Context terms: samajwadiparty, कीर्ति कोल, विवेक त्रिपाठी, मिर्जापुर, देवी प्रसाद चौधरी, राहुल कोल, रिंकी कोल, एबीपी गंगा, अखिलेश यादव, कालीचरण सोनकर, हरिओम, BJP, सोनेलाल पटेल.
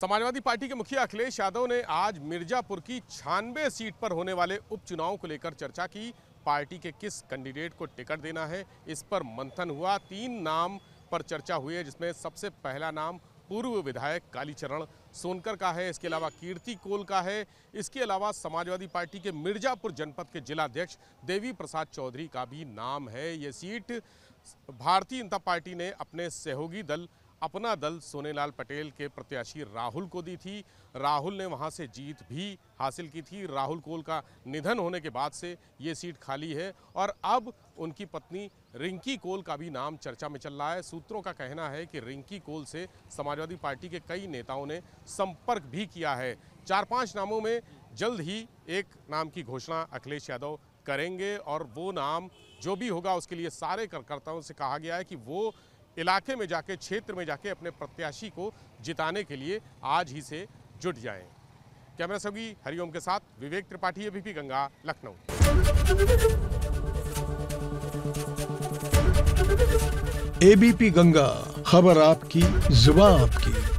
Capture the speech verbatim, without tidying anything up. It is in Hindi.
समाजवादी पार्टी के मुखिया अखिलेश यादव ने आज मिर्जापुर की छियानवे सीट पर होने वाले उपचुनाव को लेकर चर्चा की। पार्टी के किस कैंडिडेट को टिकट देना है, इस पर मंथन हुआ। तीन नाम पर चर्चा हुई है, जिसमें सबसे पहला नाम पूर्व विधायक कालीचरण सोनकर का है। इसके अलावा कीर्ति कोल का है। इसके अलावा समाजवादी पार्टी के मिर्जापुर जनपद के जिलाध्यक्ष देवी प्रसाद चौधरी का भी नाम है। ये सीट भारतीय जनता पार्टी ने अपने सहयोगी दल अपना दल सोनेलाल पटेल के प्रत्याशी राहुल को दी थी। राहुल ने वहां से जीत भी हासिल की थी। राहुल कोल का निधन होने के बाद से ये सीट खाली है और अब उनकी पत्नी रिंकी कोल का भी नाम चर्चा में चल रहा है। सूत्रों का कहना है कि रिंकी कोल से समाजवादी पार्टी के कई नेताओं ने संपर्क भी किया है। चार पांच नामों में जल्द ही एक नाम की घोषणा अखिलेश यादव करेंगे और वो नाम जो भी होगा उसके लिए सारे कार्यकर्ताओं से कहा गया है कि वो इलाके में जाके, क्षेत्र में जाके अपने प्रत्याशी को जिताने के लिए आज ही से जुट जाएं। कैमरा सहयोगी हरिओम के साथ विवेक त्रिपाठी, एबीपी गंगा, लखनऊ। एबीपी गंगा, खबर आपकी, जुबान आपकी।